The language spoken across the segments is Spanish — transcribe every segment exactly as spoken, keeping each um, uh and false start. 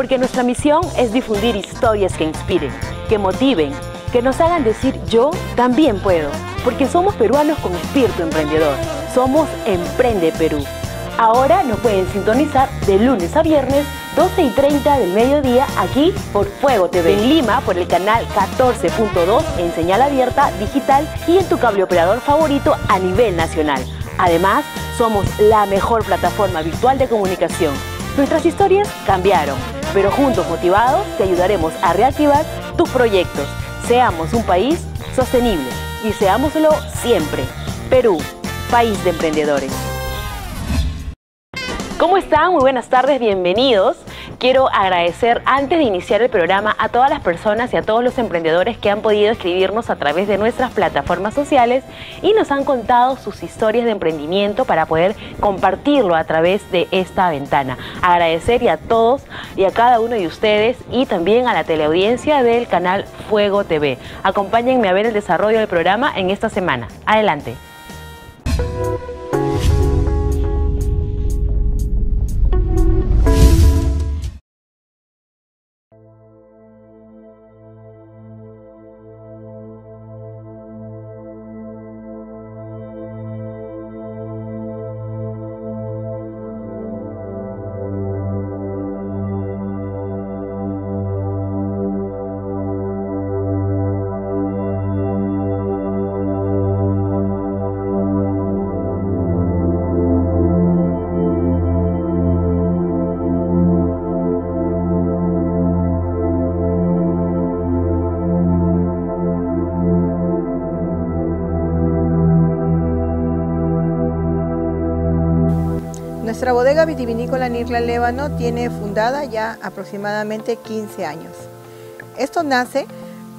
porque nuestra misión es difundir historias que inspiren, que motiven, que nos hagan decir yo también puedo, porque somos peruanos con espíritu emprendedor. Somos Emprende Perú. Ahora nos pueden sintonizar de lunes a viernes, doce y treinta del mediodía, aquí por Fuego T V. En Lima, por el canal catorce punto dos, en señal abierta, digital y en tu cable operador favorito a nivel nacional. Además, somos la mejor plataforma virtual de comunicación. Nuestras historias cambiaron, pero juntos motivados te ayudaremos a reactivar tus proyectos. Seamos un país sostenible y seámoslo siempre. Perú, país de emprendedores. ¿Cómo están? Muy buenas tardes, bienvenidos. Quiero agradecer antes de iniciar el programa a todas las personas y a todos los emprendedores que han podido escribirnos a través de nuestras plataformas sociales y nos han contado sus historias de emprendimiento para poder compartirlo a través de esta ventana. Agradecer y a todos y a cada uno de ustedes y también a la teleaudiencia del canal Fuego T V. Acompáñenme a ver el desarrollo del programa en esta semana. Adelante. Nuestra bodega vitivinícola Nirla Lévano tiene fundada ya aproximadamente quince años. Esto nace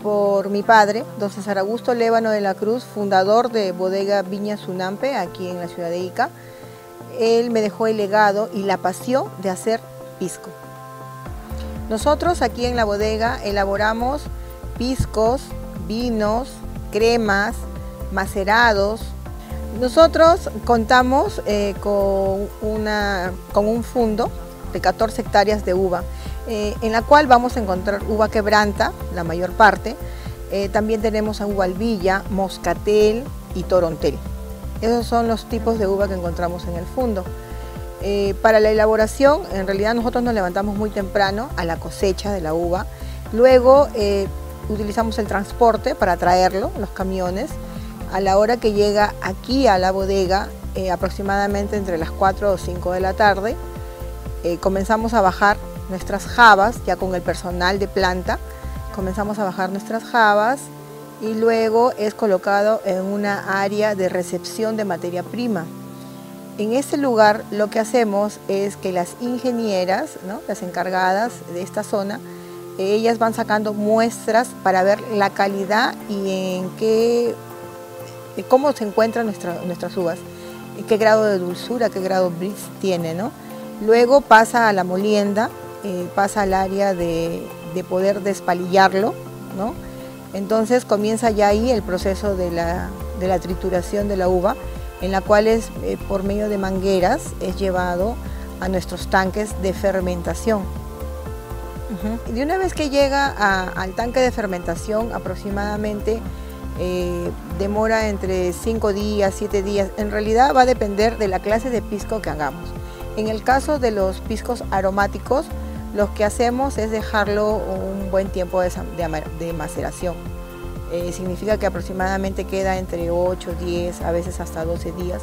por mi padre, don César Augusto Lévano de la Cruz, fundador de bodega Viña Sunampe, aquí en la ciudad de Ica. Él me dejó el legado y la pasión de hacer pisco. Nosotros aquí en la bodega elaboramos piscos, vinos, cremas, macerados. Nosotros contamos eh, con, una, con un fundo de catorce hectáreas de uva, eh, en la cual vamos a encontrar uva quebranta, la mayor parte. Eh, también tenemos a uva albilla, moscatel y torontel. Esos son los tipos de uva que encontramos en el fundo. Eh, para la elaboración, en realidad nosotros nos levantamos muy temprano a la cosecha de la uva. Luego eh, utilizamos el transporte para traerlo, los camiones. A la hora que llega aquí a la bodega, eh, aproximadamente entre las cuatro o cinco de la tarde, eh, comenzamos a bajar nuestras jabas, ya con el personal de planta, comenzamos a bajar nuestras jabas y luego es colocado en una área de recepción de materia prima. En ese lugar lo que hacemos es que las ingenieras, ¿no?, las encargadas de esta zona, eh, ellas van sacando muestras para ver la calidad y en qué... cómo se encuentran nuestra, nuestras uvas, qué grado de dulzura, qué grado de bris tiene, ¿no? Luego pasa a la molienda, eh, pasa al área de, de poder despalillarlo, ¿no? Entonces comienza ya ahí el proceso de la, de la trituración de la uva, en la cual es, eh, por medio de mangueras es llevado a nuestros tanques de fermentación. Uh-huh. De una vez que llega a, al tanque de fermentación aproximadamente, Eh, demora entre cinco días, siete días, en realidad va a depender de la clase de pisco que hagamos. En el caso de los piscos aromáticos, lo que hacemos es dejarlo un buen tiempo de, de, de maceración. Eh, significa que aproximadamente queda entre ocho, diez, a veces hasta doce días.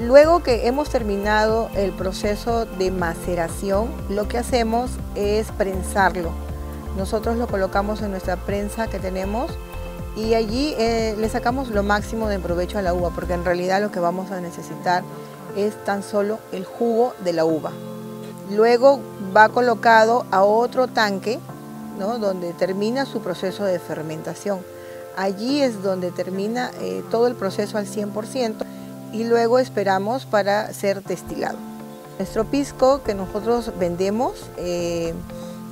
Luego que hemos terminado el proceso de maceración, lo que hacemos es prensarlo. Nosotros lo colocamos en nuestra prensa que tenemos y allí eh, le sacamos lo máximo de provecho a la uva, porque en realidad lo que vamos a necesitar es tan solo el jugo de la uva. Luego va colocado a otro tanque, ¿no?, donde termina su proceso de fermentación. Allí es donde termina eh, todo el proceso al cien por ciento y luego esperamos para ser destilado. Nuestro pisco que nosotros vendemos eh,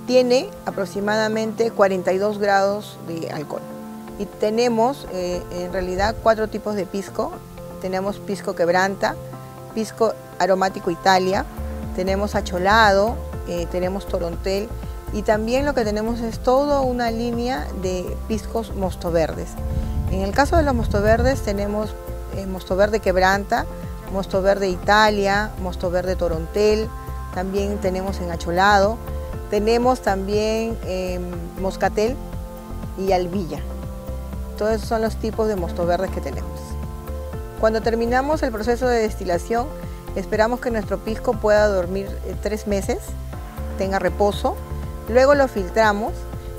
tiene aproximadamente cuarenta y dos grados de alcohol. Y tenemos eh, en realidad cuatro tipos de pisco. Tenemos pisco quebranta, pisco aromático Italia, tenemos acholado, eh, tenemos torontel Y también lo que tenemos es toda una línea de piscos mostoverdes. En el caso de los mostoverdes tenemos eh, mostoverde Quebranta, mostoverde Italia, mostoverde Torontel, también tenemos en Acholado, tenemos también eh, Moscatel y Albilla. Todos esos son los tipos de mostoverdes que tenemos. Cuando terminamos el proceso de destilación, esperamos que nuestro pisco pueda dormir eh, tres meses, tenga reposo. Luego lo filtramos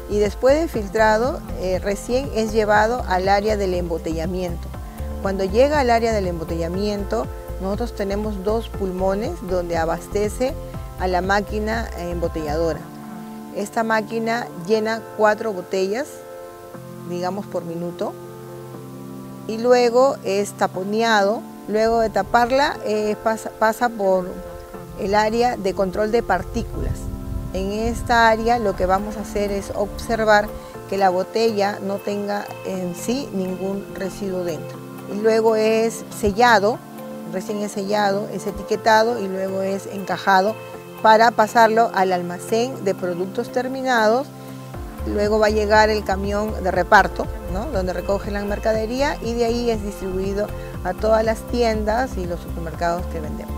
y después de filtrado eh, recién es llevado al área del embotellamiento. Cuando llega al área del embotellamiento, nosotros tenemos dos pulmones donde abastece a la máquina embotelladora. Esta máquina llena cuatro botellas, digamos por minuto, y luego es taponeado. Luego de taparla eh, pasa, pasa por el área de control de partículas. En esta área lo que vamos a hacer es observar que la botella no tenga en sí ningún residuo dentro. Y luego es sellado, recién es sellado, es etiquetado y luego es encajado para pasarlo al almacén de productos terminados. Luego va a llegar el camión de reparto, ¿no?, donde recogen la mercadería y de ahí es distribuido a todas las tiendas y los supermercados que vendemos.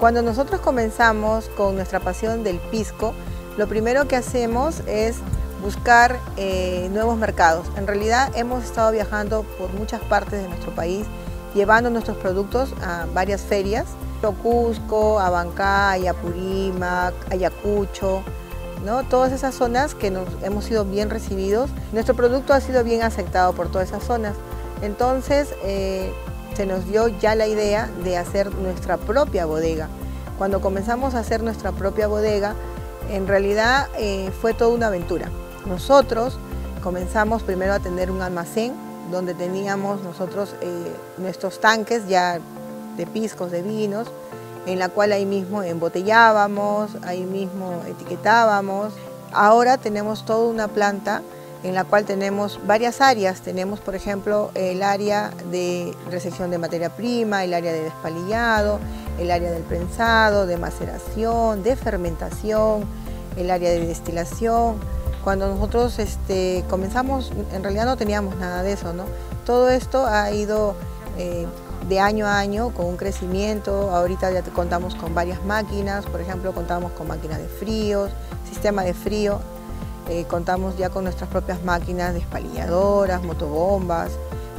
Cuando nosotros comenzamos con nuestra pasión del pisco, lo primero que hacemos es buscar eh, nuevos mercados. En realidad hemos estado viajando por muchas partes de nuestro país, llevando nuestros productos a varias ferias, Cusco, Abancay, Apurímac, Ayacucho, ¿no?, todas esas zonas que nos hemos sido bien recibidos. Nuestro producto ha sido bien aceptado por todas esas zonas. Entonces, eh, se nos dio ya la idea de hacer nuestra propia bodega. Cuando comenzamos a hacer nuestra propia bodega, en realidad eh, fue toda una aventura. Nosotros comenzamos primero a tener un almacén donde teníamos nosotros eh, nuestros tanques ya de piscos, de vinos, en la cual ahí mismo embotellábamos, ahí mismo etiquetábamos. Ahora tenemos toda una planta en la cual tenemos varias áreas. Tenemos, por ejemplo, el área de resección de materia prima, el área de despalillado, el área del prensado, de maceración, de fermentación, el área de destilación. Cuando nosotros este, comenzamos, en realidad no teníamos nada de eso, ¿no? Todo esto ha ido eh, de año a año con un crecimiento. Ahorita ya contamos con varias máquinas, por ejemplo, contamos con máquinas de fríos, sistema de frío. Eh, contamos ya con nuestras propias máquinas despalilladoras, motobombas.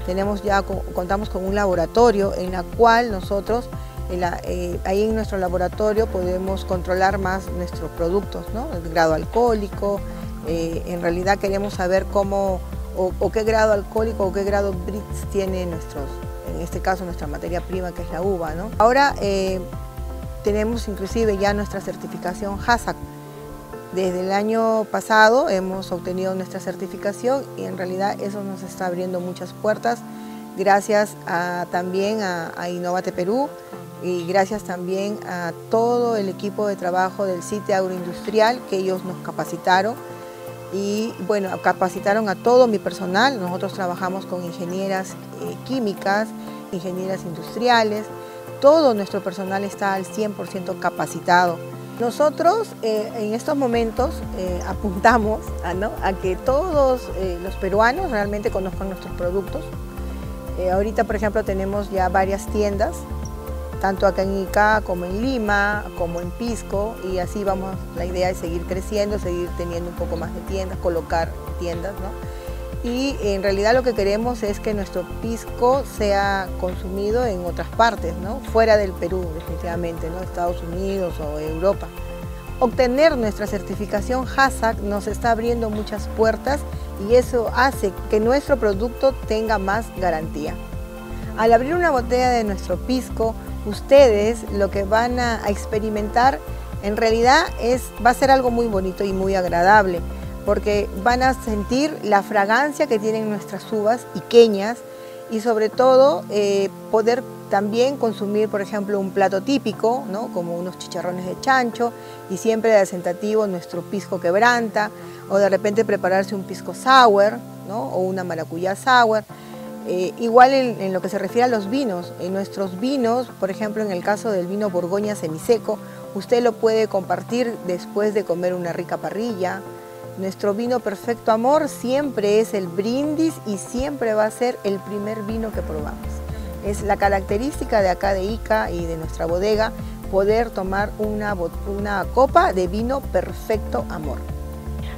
Tenemos ya, contamos con un laboratorio en la cual nosotros, en la, eh, ahí en nuestro laboratorio podemos controlar más nuestros productos, ¿no? El grado alcohólico, eh, en realidad queremos saber cómo o, o qué grado alcohólico o qué grado B R I T S tiene nuestros, en este caso nuestra materia prima que es la uva, ¿no? Ahora eh, tenemos inclusive ya nuestra certificación hack. Desde el año pasado hemos obtenido nuestra certificación y en realidad eso nos está abriendo muchas puertas gracias a, también a, a Innovate Perú y gracias también a todo el equipo de trabajo del CITE Agroindustrial que ellos nos capacitaron y bueno, capacitaron a todo mi personal. Nosotros trabajamos con ingenieras eh, químicas, ingenieras industriales, todo nuestro personal está al cien por ciento capacitado. Nosotros eh, en estos momentos eh, apuntamos a, ¿no? a que todos eh, los peruanos realmente conozcan nuestros productos. Eh, ahorita, por ejemplo, tenemos ya varias tiendas, tanto acá en I C A como en Lima, como en Pisco, y así vamos. La idea es seguir creciendo, seguir teniendo un poco más de tiendas, colocar tiendas, ¿no? Y en realidad lo que queremos es que nuestro pisco sea consumido en otras partes, ¿no? Fuera del Perú, definitivamente, ¿no? Estados Unidos o Europa. Obtener nuestra certificación hack nos está abriendo muchas puertas y eso hace que nuestro producto tenga más garantía. Al abrir una botella de nuestro pisco, ustedes lo que van a experimentar en realidad es, va a ser algo muy bonito y muy agradable, porque van a sentir la fragancia que tienen nuestras uvas iqueñas y sobre todo eh, poder también consumir, por ejemplo, un plato típico, ¿no? Como unos chicharrones de chancho y siempre de asentativo nuestro pisco Quebranta, o de repente prepararse un pisco sour, ¿no? O una maracuyá sour. Eh, igual en, en lo que se refiere a los vinos, en nuestros vinos, por ejemplo, en el caso del vino Borgoña semiseco, Usted lo puede compartir después de comer una rica parrilla. Nuestro vino Perfecto Amor siempre es el brindis y siempre va a ser el primer vino que probamos. Es la característica de acá de I C A y de nuestra bodega poder tomar una, una copa de vino Perfecto Amor.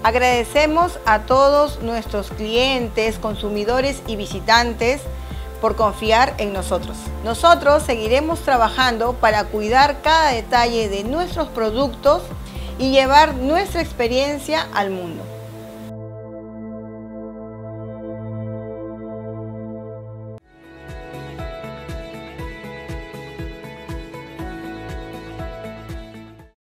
Agradecemos a todos nuestros clientes, consumidores y visitantes por confiar en nosotros. Nosotros seguiremos trabajando para cuidar cada detalle de nuestros productos y llevar nuestra experiencia al mundo.